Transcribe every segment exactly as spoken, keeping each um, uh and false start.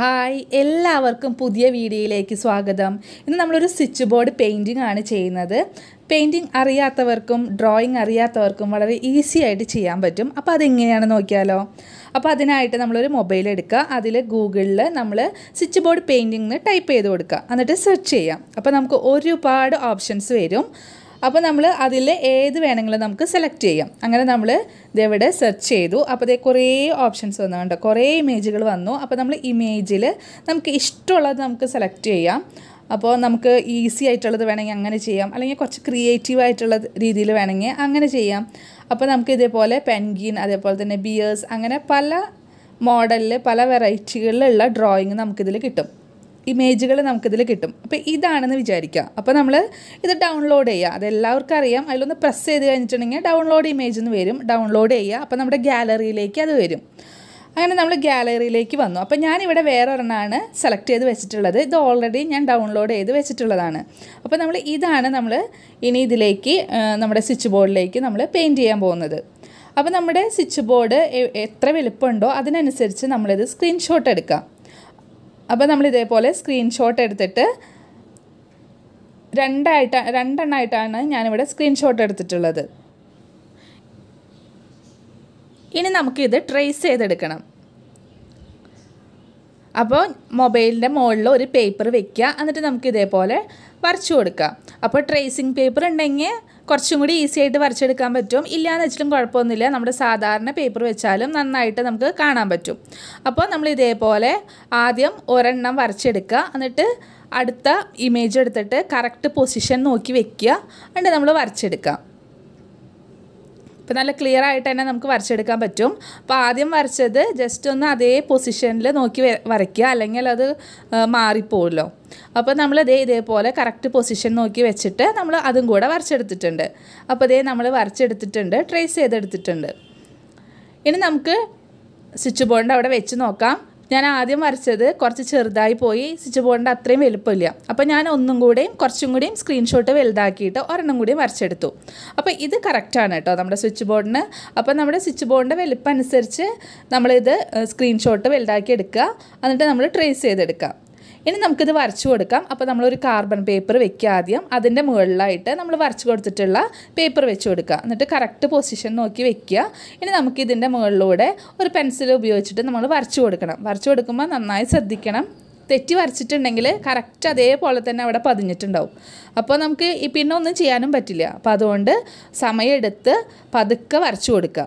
Hi, എല്ലാവർക്കും പുതിയ വീഡിയോയിലേക്ക് സ്വാഗതം. ഇന്ന് നമ്മൾ ഒരു സ്വിച്ച് ബോർഡ് പെയിന്റിംഗ് ആണ് ചെയ്യുന്നത്. പെയിന്റിംഗ് അറിയാത്തവർക്കും ഡ്രോയിംഗ് അറിയാത്തവർക്കും വളരെ ഈസി ആയിട്ട് ചെയ്യാൻ പറ്റും. അപ്പോൾ അത് എങ്ങനെയാണെന്ന് നോക്കിയാലോ. അപ്പോൾ അതിനായിട്ട് നമ്മൾ ഒരു മൊബൈൽ എടുക്കുക. അതിൽ ഗൂഗിളിൽ നമ്മൾ സ്വിച്ച് ബോർഡ് പെയിന്റിംഗ് എന്ന് ടൈപ്പ് ചെയ്ത് കൊടുക്കുക. എന്നിട്ട് സെർച്ച് ചെയ്യാം. അപ്പോൾ നമുക്ക് ഒരുപാട് ഓപ്ഷൻസ് വരും. അപ്പോൾ നമ്മൾ അതിൽ ഏത് വേണമെങ്കിലും നമുക്ക് സെലക്ട് ചെയ്യാം. അങ്ങനെ നമ്മൾ ഇതെവിടെ സെർച്ച് ചെയ്തു. അപ്പോൾ ഇതേ കുറേ ഓപ്ഷൻസ് വന്നുണ്ട്, കുറേ ഇമേജുകൾ വന്നു. അപ്പോൾ നമ്മൾ ഇമേജിൽ നമുക്ക് ഇഷ്ടമുള്ളത് നമുക്ക് സെലക്ട് ചെയ്യാം. അപ്പോൾ നമുക്ക് ഈസി ആയിട്ടുള്ളത് വേണമെങ്കിൽ അങ്ങനെ ചെയ്യാം, അല്ലെങ്കിൽ കുറച്ച് ക്രിയേറ്റീവായിട്ടുള്ള രീതിയിൽ വേണമെങ്കിൽ അങ്ങനെ ചെയ്യാം. അപ്പോൾ നമുക്ക് ഇതേപോലെ പെൻഗ്വിൻ, അതേപോലെ തന്നെ ബിയേഴ്സ്, അങ്ങനെ പല മോഡലിൽ പല വെറൈറ്റികളിലുള്ള ഡ്രോയിങ് നമുക്കിതിൽ കിട്ടും, ഇമേജുകൾ നമുക്കിതിൽ കിട്ടും. അപ്പോൾ ഇതാണെന്ന് വിചാരിക്കുക. അപ്പോൾ നമ്മൾ ഇത് ഡൗൺലോഡ് ചെയ്യുക. അതെല്ലാവർക്കും അറിയാം. അതിലൊന്ന് പ്രസ് ചെയ്ത് കഴിഞ്ഞിട്ടുണ്ടെങ്കിൽ ഡൗൺലോഡ് ഇമേജ് എന്ന് വരും. ഡൗൺലോഡ് ചെയ്യുക. അപ്പോൾ നമ്മുടെ ഗാലറിയിലേക്ക് അത് വരും. അങ്ങനെ നമ്മൾ ഗാലറിയിലേക്ക് വന്നു. അപ്പോൾ ഞാനിവിടെ വേറെ ഒരെണ്ണമാണ് സെലക്ട് ചെയ്ത് വെച്ചിട്ടുള്ളത്. ഇത് ഓൾറെഡി ഞാൻ ഡൗൺലോഡ് ചെയ്ത് വെച്ചിട്ടുള്ളതാണ്. അപ്പോൾ നമ്മൾ ഇതാണ് നമ്മൾ ഇനി ഇതിലേക്ക് നമ്മുടെ സ്വിച്ച് ബോർഡിലേക്ക് നമ്മൾ പെയിൻറ്റ് ചെയ്യാൻ പോകുന്നത്. അപ്പോൾ നമ്മുടെ സ്വിച്ച് ബോർഡ് എത്ര വലുപ്പമുണ്ടോ അതിനനുസരിച്ച് നമ്മളിത് സ്ക്രീൻഷോട്ട് എടുക്കാം. അപ്പോൾ നമ്മൾ ഇതേപോലെ സ്ക്രീൻഷോട്ട് എടുത്തിട്ട് രണ്ടായിട്ട് രണ്ടെണ്ണമായിട്ടാണ് ഞാനിവിടെ സ്ക്രീൻഷോട്ട് എടുത്തിട്ടുള്ളത്. ഇനി നമുക്കിത് ട്രേസ് ചെയ്തെടുക്കണം. അപ്പോൾ മൊബൈലിൻ്റെ മുകളിൽ ഒരു പേപ്പർ വെക്കുക. എന്നിട്ട് നമുക്ക് ഇതേപോലെ വരച്ചു കൊടുക്കാം. അപ്പോൾ ട്രേസിങ് പേപ്പർ ഉണ്ടെങ്കിൽ കുറച്ചും കൂടി ഈസി ആയിട്ട് വരച്ചെടുക്കാൻ പറ്റും. ഇല്ലയെന്ന് വെച്ചിട്ടും കുഴപ്പമൊന്നുമില്ല. നമ്മുടെ സാധാരണ പേപ്പർ വെച്ചാലും നന്നായിട്ട് നമുക്ക് കാണാൻ പറ്റും. അപ്പോൾ നമ്മൾ ഇതേപോലെ ആദ്യം ഒരെണ്ണം വരച്ചെടുക്കുക. എന്നിട്ട് അടുത്ത ഇമേജ് എടുത്തിട്ട് കറക്റ്റ് പൊസിഷൻ നോക്കി വെക്കുക. എന്നിട്ട് നമ്മൾ വരച്ചെടുക്കാം. അപ്പോൾ നല്ല ക്ലിയർ ആയിട്ട് തന്നെ നമുക്ക് വരച്ചെടുക്കാൻ പറ്റും. അപ്പോൾ ആദ്യം വരച്ചത് ജസ്റ്റ് ഒന്ന് അതേ പൊസിഷനിൽ നോക്കി വരയ്ക്കുക, അല്ലെങ്കിൽ അത് മാറിപ്പോവുമല്ലോ. അപ്പോൾ നമ്മൾ ഇതേ ഇതേപോലെ കറക്റ്റ് പൊസിഷൻ നോക്കി വെച്ചിട്ട് നമ്മൾ അതും കൂടെ വരച്ചെടുത്തിട്ടുണ്ട്. അപ്പോൾ ഇതേ നമ്മൾ വരച്ചെടുത്തിട്ടുണ്ട്, ട്രേസ് ചെയ്തെടുത്തിട്ടുണ്ട്. ഇനി നമുക്ക് സ്വിച്ച് ബോർഡിൻ്റെ അവിടെ വെച്ച് നോക്കാം. ഞാൻ ആദ്യം വരച്ചത് കുറച്ച് ചെറുതായി പോയി, സ്വിച്ച് ബോർഡിൻ്റെ അത്രയും വലുപ്പമില്ല. അപ്പോൾ ഞാൻ ഒന്നും കൂടെയും കുറച്ചും കൂടിയും സ്ക്രീൻഷോട്ട് വലുതാക്കിയിട്ട് ഒരെണ്ണം കൂടിയും വരച്ചെടുത്തു. അപ്പോൾ ഇത് കറക്റ്റാണ് കേട്ടോ നമ്മുടെ സ്വിച്ച് ബോർഡിന്. അപ്പോൾ നമ്മുടെ സ്വിച്ച് ബോർഡിൻ്റെ വലുപ്പം അനുസരിച്ച് നമ്മളിത് സ്ക്രീൻഷോട്ട് വലുതാക്കി എടുക്കുക. എന്നിട്ട് നമ്മൾ ട്രേസ് ചെയ്തെടുക്കുക. ഇനി നമുക്കിത് വരച്ചു കൊടുക്കാം. അപ്പോൾ നമ്മളൊരു കാർബൺ പേപ്പർ വെക്കുക. ആദ്യം അതിൻ്റെ മുകളിലായിട്ട് നമ്മൾ വരച്ചു കൊടുത്തിട്ടുള്ള പേപ്പർ വെച്ച് കൊടുക്കുക. എന്നിട്ട് കറക്റ്റ് പൊസിഷൻ നോക്കി വെക്കുക. ഇനി നമുക്കിതിൻ്റെ മുകളിലൂടെ ഒരു പെൻസിൽ ഉപയോഗിച്ചിട്ട് നമ്മൾ വരച്ചു കൊടുക്കണം. വരച്ചു കൊടുക്കുമ്പോൾ നന്നായി ശ്രദ്ധിക്കണം. തെറ്റി വരച്ചിട്ടുണ്ടെങ്കിൽ കറക്റ്റ് അതേപോലെ തന്നെ അവിടെ പതിഞ്ഞിട്ടുണ്ടാവും. അപ്പോൾ നമുക്ക് പിന്നെ ഒന്നും ചെയ്യാനും പറ്റില്ല. അപ്പോൾ അതുകൊണ്ട് സമയമെടുത്ത് പതുക്കെ വരച്ചു കൊടുക്കുക.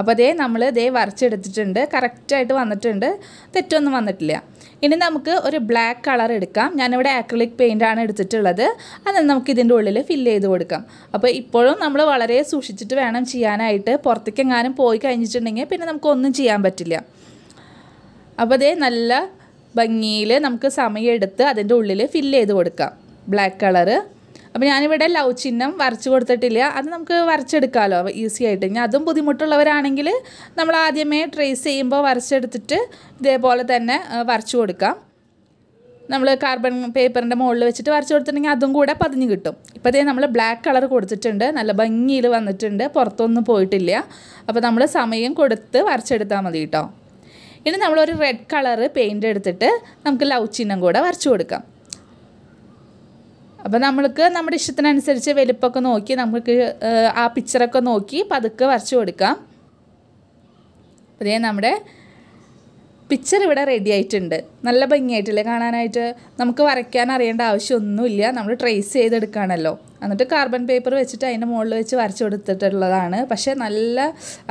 അപ്പോൾ അതേ നമ്മൾ ഇതേ വരച്ചെടുത്തിട്ടുണ്ട്. കറക്റ്റായിട്ട് വന്നിട്ടുണ്ട്, തെറ്റൊന്നും വന്നിട്ടില്ല. ഇനി നമുക്ക് ഒരു ബ്ലാക്ക് കളർ എടുക്കാം. ഞാനിവിടെ ആക്രിലിക് പെയിൻ്റാണ് എടുത്തിട്ടുള്ളത്. അത് നമുക്ക് ഇതിൻ്റെ ഉള്ളിൽ ഫില്ല് ചെയ്ത് കൊടുക്കാം. അപ്പോൾ ഇപ്പോഴും നമ്മൾ വളരെ സൂക്ഷിച്ചിട്ട് വേണം ചെയ്യാനായിട്ട്. പുറത്തേക്ക് എങ്ങാനും പോയി കഴിഞ്ഞിട്ടുണ്ടെങ്കിൽ പിന്നെ നമുക്കൊന്നും ചെയ്യാൻ പറ്റില്ല. അപ്പോൾ അതേ നല്ല ഭംഗിയിൽ നമുക്ക് സമയമെടുത്ത് അതിൻ്റെ ഉള്ളിൽ ഫില്ല് ചെയ്ത് കൊടുക്കാം ബ്ലാക്ക് കളറ്. അപ്പോൾ ഞാനിവിടെ ലവ് ചിഹ്നം വരച്ചു കൊടുത്തിട്ടില്ല. അത് നമുക്ക് വരച്ചെടുക്കാമല്ലോ ഈസി ആയിട്ട്. ഇനി അതും ബുദ്ധിമുട്ടുള്ളവരാണെങ്കിൽ നമ്മൾ ആദ്യമേ ട്രേസ് ചെയ്യുമ്പോൾ വരച്ചെടുത്തിട്ട് ഇതേപോലെ തന്നെ വരച്ചു കൊടുക്കാം. നമ്മൾ കാർബൺ പേപ്പറിൻ്റെ മുകളിൽ വെച്ചിട്ട് വരച്ചു കൊടുത്തിട്ടുണ്ടെങ്കിൽ അതും കൂടെ പതിഞ്ഞ് കിട്ടും. ഇപ്പോൾ ഇതേ നമ്മൾ ബ്ലാക്ക് കളർ കൊടുത്തിട്ടുണ്ട്. നല്ല ഭംഗിയിൽ വന്നിട്ടുണ്ട്, പുറത്തൊന്നും പോയിട്ടില്ല. അപ്പോൾ നമ്മൾ സമയം കൊടുത്ത് വരച്ചെടുത്താൽ മതി കേട്ടോ. ഇനി നമ്മളൊരു റെഡ് കളറ് പെയിൻ്റ് എടുത്തിട്ട് നമുക്ക് ലവ് ചിഹ്നം കൂടെ വരച്ചു കൊടുക്കാം. അപ്പോൾ നമ്മൾക്ക് നമ്മുടെ ഇഷ്ടത്തിനനുസരിച്ച് വലുപ്പമൊക്കെ നോക്കി നമുക്ക് ആ പിക്ചറൊക്കെ നോക്കി പതുക്കെ വരച്ചു കൊടുക്കാം. അതേ നമ്മുടെ പിക്ചർ ഇവിടെ റെഡി ആയിട്ടുണ്ട്. നല്ല ഭംഗിയായിട്ടില്ലേ കാണാനായിട്ട്? നമുക്ക് വരയ്ക്കാൻ അറിയേണ്ട ആവശ്യമൊന്നുമില്ല. നമ്മൾ ട്രേസ് ചെയ്തെടുക്കുകയാണല്ലോ. എന്നിട്ട് കാർബൺ പേപ്പർ വെച്ചിട്ട് അതിൻ്റെ മുകളിൽ വെച്ച് വരച്ചു കൊടുത്തിട്ടുള്ളതാണ്. പക്ഷേ നല്ല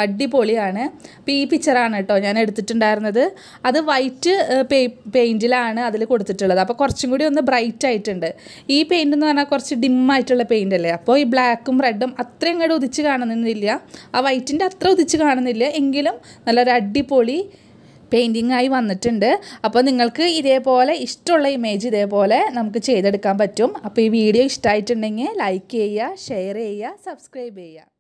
അടിപൊളിയാണ്. അപ്പോൾ ഈ പിക്ചറാണ് കേട്ടോ ഞാൻ എടുത്തിട്ടുണ്ടായിരുന്നത്. അത് വൈറ്റ് പേ പെയിൻറ്റിലാണ് അതിൽ കൊടുത്തിട്ടുള്ളത്. അപ്പോൾ കുറച്ചും കൂടി ഒന്ന് ബ്രൈറ്റ് ആയിട്ടുണ്ട്. ഈ പെയിൻ്റ് എന്ന് പറഞ്ഞാൽ കുറച്ച് ഡിമ്മായിട്ടുള്ള പെയിൻ്റ് അല്ലേ. അപ്പോൾ ഈ ബ്ലാക്കും റെഡും അത്രയും കൂടെ ഉദിച്ച് കാണുന്നില്ല. ആ വൈറ്റിൻ്റെ അത്ര ഉദിച്ച് കാണുന്നില്ല. എങ്കിലും നല്ലൊരു അടിപൊളി പെയിൻറ്റിംഗ് ആയി വന്നിട്ടുണ്ട്. അപ്പോൾ നിങ്ങൾക്ക് ഇതേപോലെ ഇഷ്ടമുള്ള ഇമേജ് ഇതേപോലെ നമുക്ക് ചെയ്തെടുക്കാൻ പറ്റും. അപ്പോൾ ഈ വീഡിയോ ഇഷ്ടമായിട്ടുണ്ടെങ്കിൽ ലൈക്ക് ചെയ്യുക, ഷെയർ ചെയ്യുക, സബ്സ്ക്രൈബ് ചെയ്യുക.